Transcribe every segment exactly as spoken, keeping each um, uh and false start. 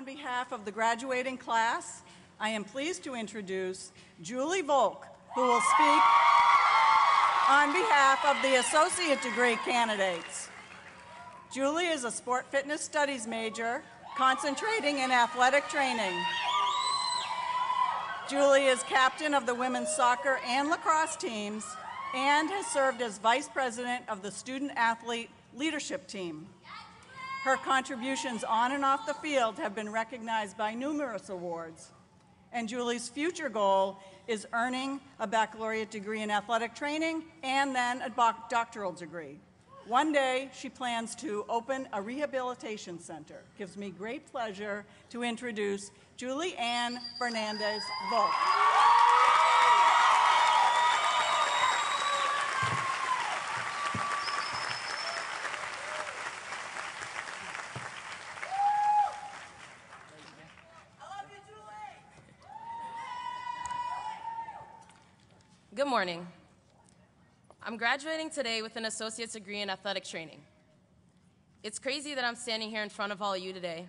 on behalf of the graduating class, I am pleased to introduce Julie Volk, who will speak on behalf of the associate degree candidates. Julie is a sport fitness studies major, concentrating in athletic training. Julie is captain of the women's soccer and lacrosse teams and has served as vice president of the student athlete leadership team. Her contributions on and off the field have been recognized by numerous awards. And Julie's future goal is earning a baccalaureate degree in athletic training and then a doctoral degree. One day, she plans to open a rehabilitation center. Gives me great pleasure to introduce Julie Ann Fernandes Volk. Good morning. I'm graduating today with an associate's degree in athletic training. It's crazy that I'm standing here in front of all of you today,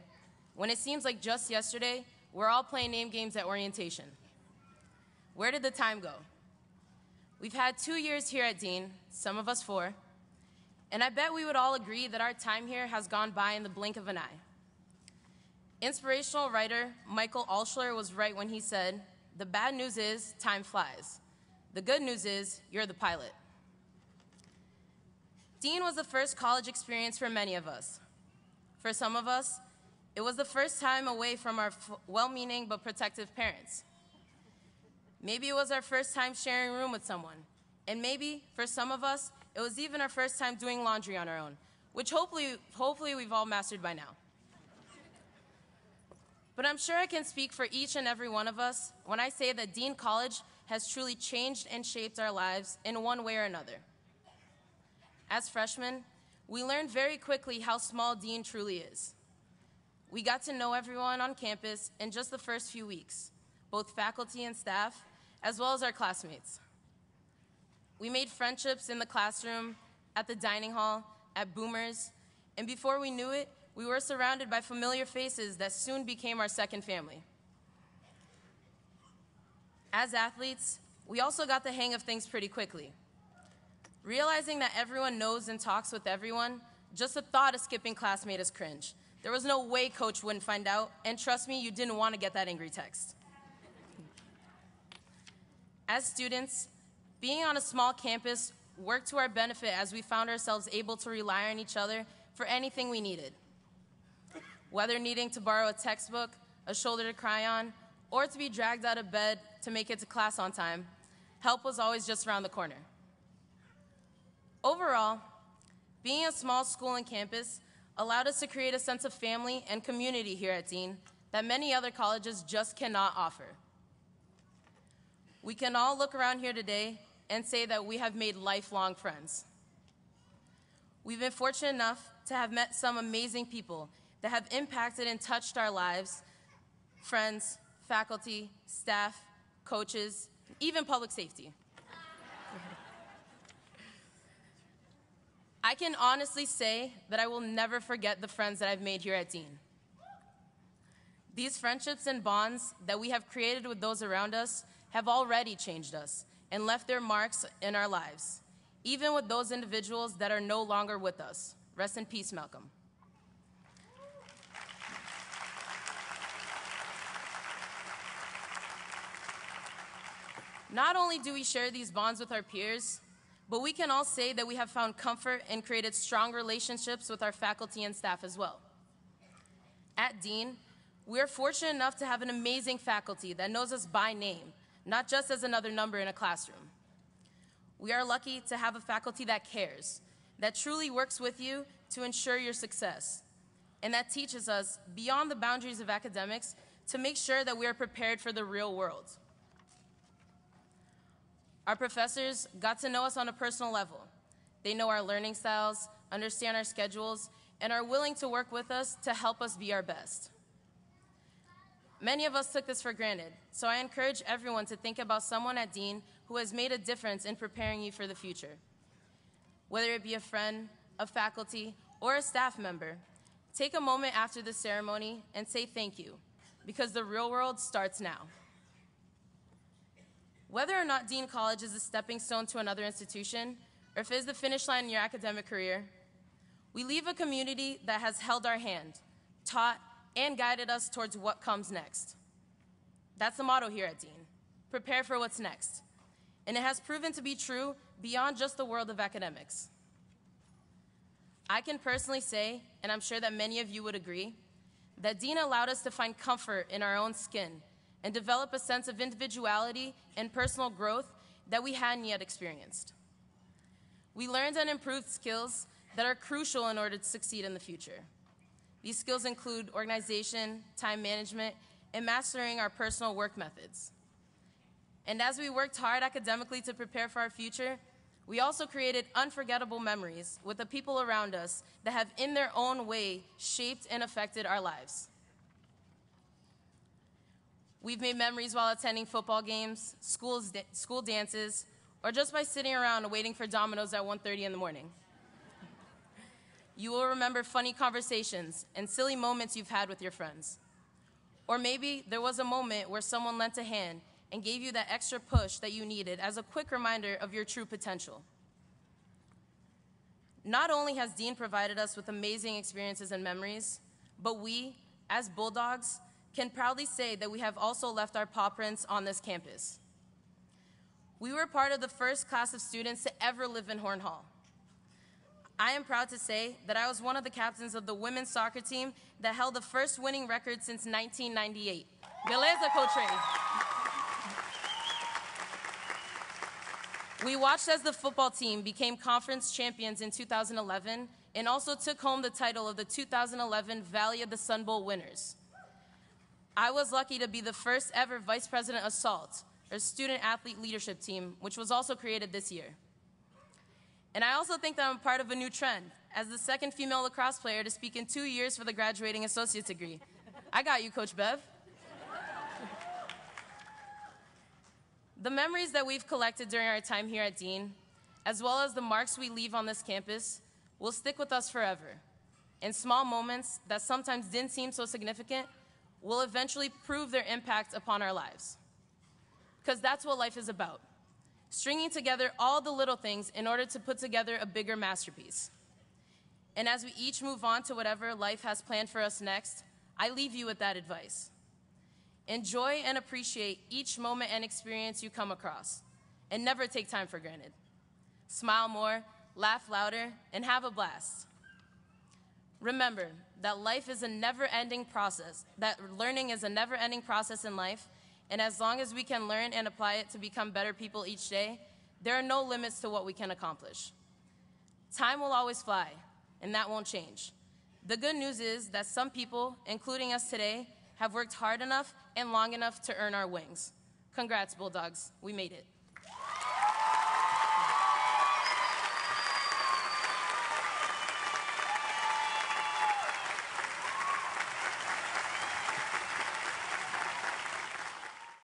when it seems like just yesterday, we're all playing name games at orientation. Where did the time go? We've had two years here at Dean, some of us four, and I bet we would all agree that our time here has gone by in the blink of an eye. Inspirational writer Michael Alshler was right when he said, "The bad news is time flies. The good news is, you're the pilot." Dean was the first college experience for many of us. For some of us, it was the first time away from our well-meaning but protective parents. Maybe it was our first time sharing a room with someone. And maybe, for some of us, it was even our first time doing laundry on our own, which hopefully, hopefully we've all mastered by now. But I'm sure I can speak for each and every one of us when I say that Dean College has truly changed and shaped our lives in one way or another. As freshmen, we learned very quickly how small Dean truly is. We got to know everyone on campus in just the first few weeks, both faculty and staff, as well as our classmates. We made friendships in the classroom, at the dining hall, at Boomers, and before we knew it, we were surrounded by familiar faces that soon became our second family. As athletes, we also got the hang of things pretty quickly. Realizing that everyone knows and talks with everyone, just the thought of skipping class made us cringe. There was no way coach wouldn't find out, and trust me, you didn't want to get that angry text. As students, being on a small campus worked to our benefit as we found ourselves able to rely on each other for anything we needed. Whether needing to borrow a textbook, a shoulder to cry on, or to be dragged out of bed to make it to class on time, help was always just around the corner. Overall, being a small school and campus allowed us to create a sense of family and community here at Dean that many other colleges just cannot offer. We can all look around here today and say that we have made lifelong friends. We've been fortunate enough to have met some amazing people that have impacted and touched our lives, friends, faculty, staff, coaches, even public safety. I can honestly say that I will never forget the friends that I've made here at Dean. These friendships and bonds that we have created with those around us have already changed us and left their marks in our lives, even with those individuals that are no longer with us. Rest in peace, Malcolm. Not only do we share these bonds with our peers, but we can all say that we have found comfort and created strong relationships with our faculty and staff as well. At Dean, we are fortunate enough to have an amazing faculty that knows us by name, not just as another number in a classroom. We are lucky to have a faculty that cares, that truly works with you to ensure your success, and that teaches us, beyond the boundaries of academics, to make sure that we are prepared for the real world. Our professors got to know us on a personal level. They know our learning styles, understand our schedules, and are willing to work with us to help us be our best. Many of us took this for granted, so I encourage everyone to think about someone at Dean who has made a difference in preparing you for the future. Whether it be a friend, a faculty, or a staff member, Take a moment after the ceremony and say thank you, because the real world starts now. Whether or not Dean College is a stepping stone to another institution, or if it is the finish line in your academic career, we leave a community that has held our hand, taught, and guided us towards what comes next. That's the motto here at Dean: prepare for what's next. And it has proven to be true beyond just the world of academics. I can personally say, and I'm sure that many of you would agree, that Dean allowed us to find comfort in our own skin and develop a sense of individuality and personal growth that we hadn't yet experienced. We learned and improved skills that are crucial in order to succeed in the future. These skills include organization, time management, and mastering our personal work methods. And as we worked hard academically to prepare for our future, we also created unforgettable memories with the people around us that have in their own way shaped and affected our lives. We've made memories while attending football games, schools, school dances, or just by sitting around waiting for Domino's at one thirty in the morning. You will remember funny conversations and silly moments you've had with your friends. Or maybe there was a moment where someone lent a hand and gave you that extra push that you needed as a quick reminder of your true potential. Not only has Dean provided us with amazing experiences and memories, but we, as Bulldogs, can proudly say that we have also left our paw prints on this campus. We were part of the first class of students to ever live in Horn Hall. I am proud to say that I was one of the captains of the women's soccer team that held the first winning record since nineteen ninety-eight. Beleza, Coach Ray. We watched as the football team became conference champions in two thousand eleven and also took home the title of the two thousand eleven Valley of the Sun Bowl winners. I was lucky to be the first ever vice president of SALT, or Student Athlete Leadership Team, which was also created this year. And I also think that I'm part of a new trend as the second female lacrosse player to speak in two years for the graduating associate degree. I got you, Coach Bev. The memories that we've collected during our time here at Dean, as well as the marks we leave on this campus, will stick with us forever. And small moments that sometimes didn't seem so significant will eventually prove their impact upon our lives. Because that's what life is about, stringing together all the little things in order to put together a bigger masterpiece. And as we each move on to whatever life has planned for us next, I leave you with that advice. Enjoy and appreciate each moment and experience you come across, and never take time for granted. Smile more, laugh louder, and have a blast. Remember that life is a never-ending process, that learning is a never-ending process in life, and as long as we can learn and apply it to become better people each day, there are no limits to what we can accomplish. Time will always fly, and that won't change. The good news is that some people, including us today, have worked hard enough and long enough to earn our wings. Congrats, Bulldogs. We made it.